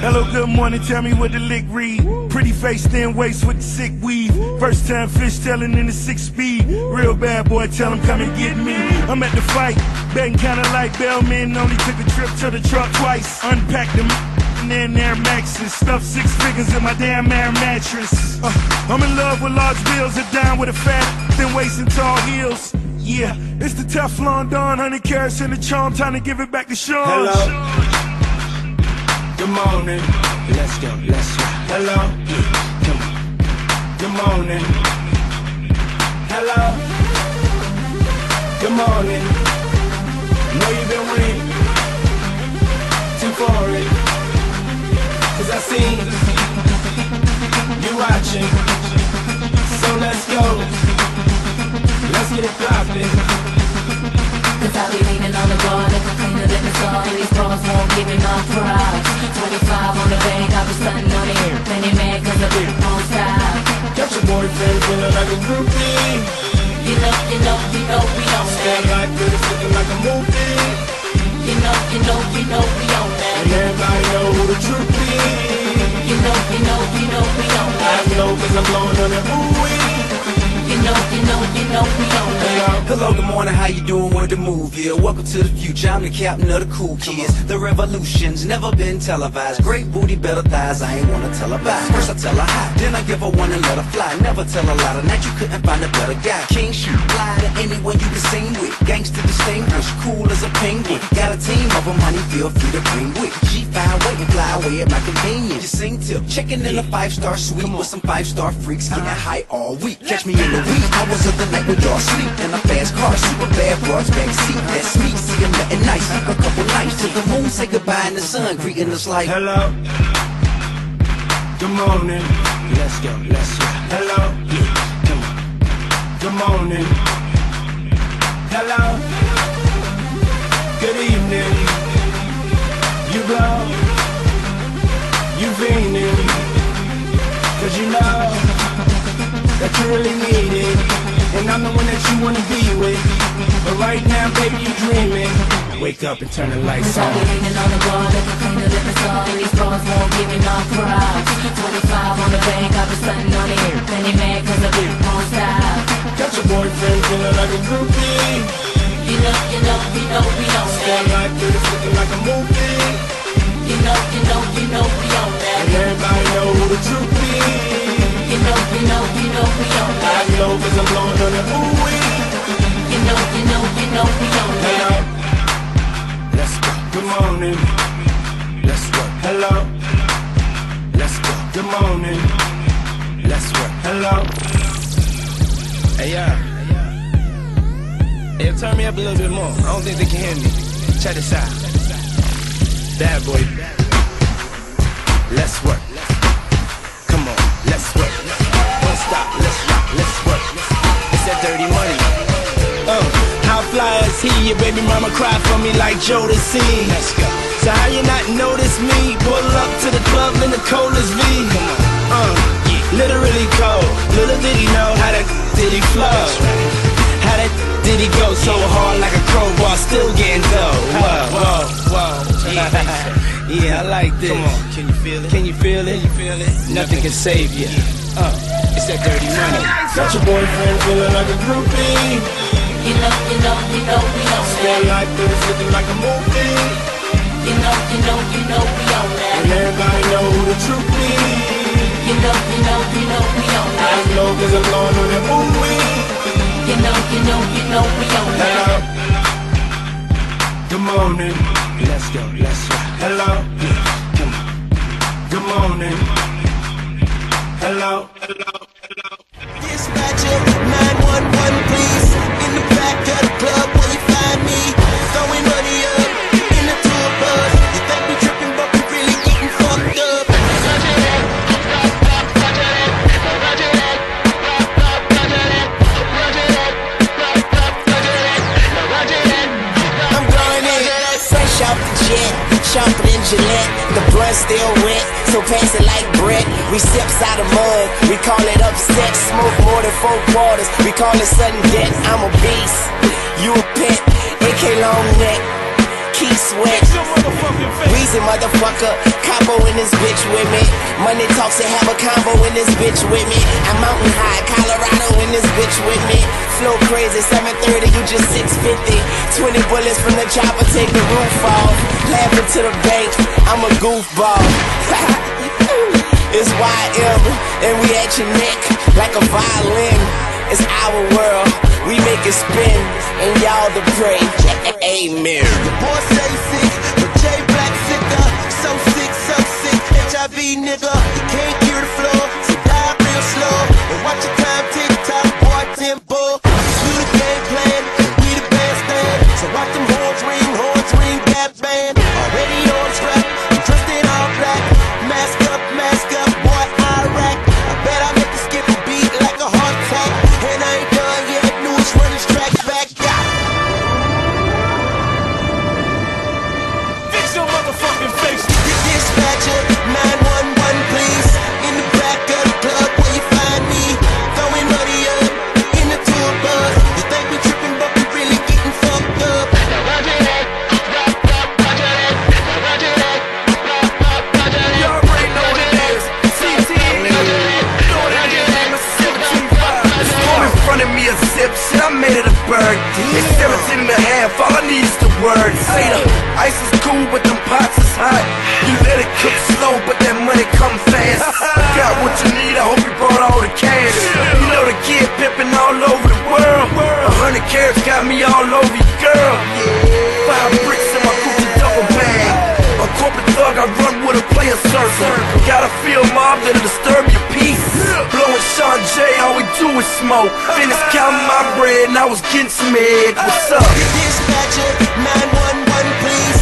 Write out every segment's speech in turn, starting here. Hello, good morning, tell me what the lick read. Pretty face, thin waist with the sick weave. First time fish telling in the 6-speed. Real bad boy, tell him come and get me. I'm at the fight, betting kinda like Bellman. Only took a trip to the truck twice. Unpacked them and then Air Maxes. Stuffed 6 figures in my damn air mattress. I'm in love with large bills, a dime with a fat, thin waist and tall heels. Yeah, it's the Teflon Don, 100 carats in the charm, time to give it back to Sean. Hello. Good morning, let's go, let's go. Hello, come on. Good morning, hello. Good morning, know you've been waiting too for it, 'cause I seen you watching. So let's go, let's get it poppin'. 'Cause I be leaning on the bar, liquor cleaner than the salt, and these bars won't give me my pride. 25 on the bank, I be stunting on it, penny man, 'cause I be on side. Got your boyfriend feeling like a groupie. You know, we on that. Stand like this, looking like a movie. You know, we on that. And everybody know who the truth is. You know, we on that. I know 'cause I'm blowing on that ooh-wee. You know, we don't know. Hello, good morning, how you doing with the move here? Yeah? Welcome to the future, I'm the captain of the cool kids. The revolution's never been televised. Great booty, better thighs, I ain't wanna tell her bye. First I tell her hi, then I give her one and let her fly. Never tell her lie, tonight you couldn't find a better guy. King, shoot, fly to anyone you can sing with. Gangsta distinguished, cool as a penguin. Got a team of them, honey, feel free to bring with. G5 wait and fly away at my convenience. You sing till checking in a 5-star suite with some 5-star freaks, getting high all week. Catch me in the hours of the night when y'all sleep in a fast car, super bad broads backseat. That's me, see I'm nothing nice. A couple nights till the moon say goodbye and the sun greeting us like hello, good morning, let's go, let's go. Hello, come on, good morning, hello, good evening. You blow, you fiending, 'cause you know that you really need it, and I'm the one that you wanna be with. But right now, baby, you dreaming. Wake up and turn the lights on. 'Cause I be leaning on the bar, liquor cleaner than the salt, and these bars won't give me my pride. 25 on the bank, I be stunting on it, penny man, 'cause I be on style. Got your boyfriend feeling like a groupie. You know, we on that. Stand like this, looking like a movie. You know, we on that. And everybody know who the truth is. You know, we on that. I know 'cause I'm blowing on the ooh-wee. You know, we on that. Let's go. Good morning. Let's work. Hello. Let's go. Good morning. Let's work. Hello. Hey, y'all. Hey, turn me up a little bit more. I don't think they can hear me. Check this out. Bad boy. Let's work. Come on. Let's work. One stop, let's rock, let's work. It's that dirty money. How fly is he? Your baby mama cried for me like Jodeci. Let's go. So how you not notice me? Pull up to the club in the coldest V. Literally cold. Little did he know how that did he flow. How that did he go so hard like a crowbar, still getting dough. Whoa. Yeah, I like this. Come on, can you feel it? Can you feel it? Can you feel it? Nothing can save you. It's that dirty money. Got your boyfriend feeling like a groupie. You know, we on that. Stand like this, looking like a movie. You know, we on that. And everybody know who the truth is. You know, we on that. I know 'cause I'm blowing on that movie. You know, we on that. Good morning. Let's go, let's go. Hello, come on. Good morning. Hello, hello, hello. Dispatch it, 911, please. In the back of the club, will you find me? Throwing money up in the tour bus. You think we tripping, but we really getting fucked up. I'm blowing it, fresh out the jet. Sharper than Gillette, the blunt still wet, so pass it like bread. We steps out of mud, we call it upset. Smoke more than 4 quarters, we call it sudden death. I'm a beast, you a pet, AK long neck. key sweat. Reason, motherfucker, Cabo in this bitch with me. Money talks and have a combo in this bitch with me. I'm mountain high, Colorado in this bitch with me. Flow crazy, 730, you just 650. 20 bullets from the chopper, take the roof off. Laughing to the bank, I'm a goofball. It's YM, and we at your neck like a violin. It's our world, we make it spin, and y'all the prey. Amen. The boy say sick, but J Black sicker. So sick, so sick, HIV nigga. You can't cure the flow, so die real slow. And watch your time tick tock, boy Timbo. You the game plan, we the best man. So watch them horns ring, that band. Already on track, I'm dressed in all black. Mask up, boy Iraq. I bet I make the skip a beat like a heart attack. And I ain't done yet, news running track back. Motherfucking face. Your dispatcher, 911 please. In the back of the club where you find me. Throwing money up in the tour bus. You think we tripping but we really getting fucked up. Roger that, roger that, roger that, roger that. You already know what it is. CT, roger that, roger that. It's storm in front of me a zip, shit I made it a bird. It's 17.5, all I need is the word. Say the ice is cool but them pots is hot. You let it cook slow but that money come fast. Got what you need, I hope you brought all the cash. You know the kid pimpin' all over the world. 100 carats got me all over your girl. 5 bricks in my Gucci double bag. A corporate thug, I run with a player circle. Gotta feel mob that'll disturb your peace. Blowin' Sean J, all we do is smoke. Finished counting my bread and I was getting smeared. What's up? Dispatcher, 911 please.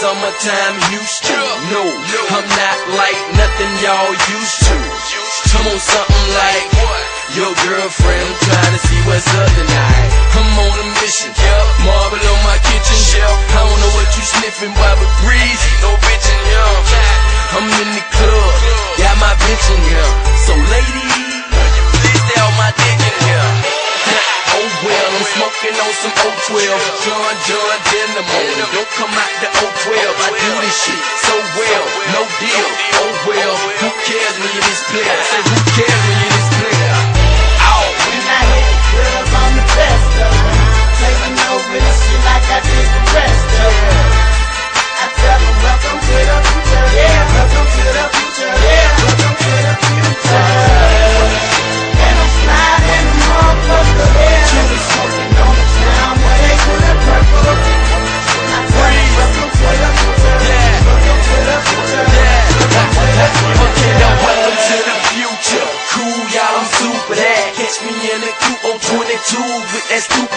Summertime Houston, no, I'm not like nothing y'all used to. Come on, something like what? Your girlfriend, I'm trying to see what's up tonight. I'm on a mission, marble on my kitchen shelf. I don't know what you sniffing, why but breeze, no bitch in here. I'm in the club, got my bitch in here. So ladies, please stay on my dick in here. Oh well, I'm smoking on some O12. John Dynamo. Don't come out the O12. I do this shit so well, no deal. Oh well, who cares when you're this player? Say who cares when you're this player? Oh, when I hit the club, I'm the best though. Taking over this shit like I did the rest though. I tell them welcome to the future. Yeah, welcome to the future. Yeah, welcome to the future. With that